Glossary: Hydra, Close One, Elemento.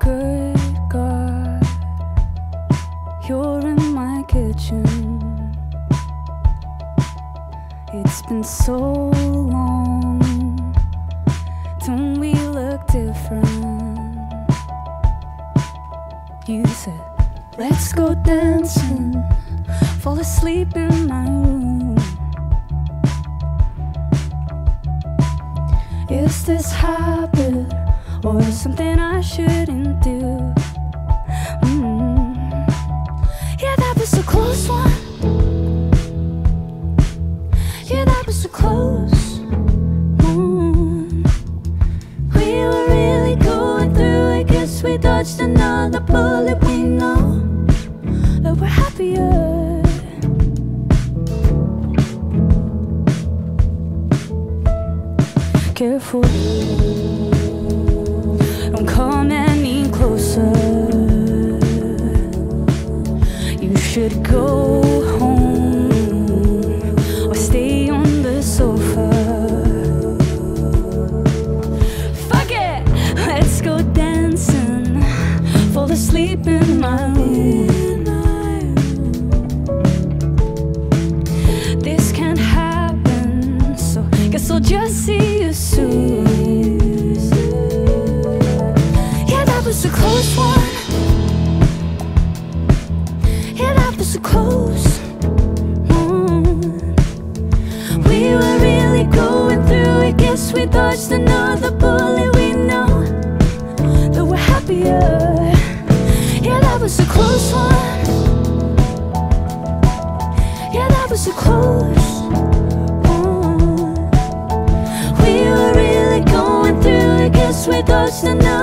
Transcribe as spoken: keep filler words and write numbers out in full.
Good God, you're in my kitchen. It's been so long. Don't we look different? You said, let's go dancing, fall asleep in my room. Is this habit or something I shouldn't do? Mm-hmm. Yeah, that was a close one. Yeah, that was a close one. We were really going through it. Guess we dodged another bullet. We know that we're happier. Careful, don't come any closer. You should go home or stay on the sofa. Fuck it, let's go dancing, fall asleep in my room. This can't happen, so guess I'll just see. A close one. Yeah, that was a close one. We were really going through it. Guess we dodged another bullet. We know that we're happier. Yeah, that was a close one. Yeah, that was a close one. We were really going through it. Guess we dodged another.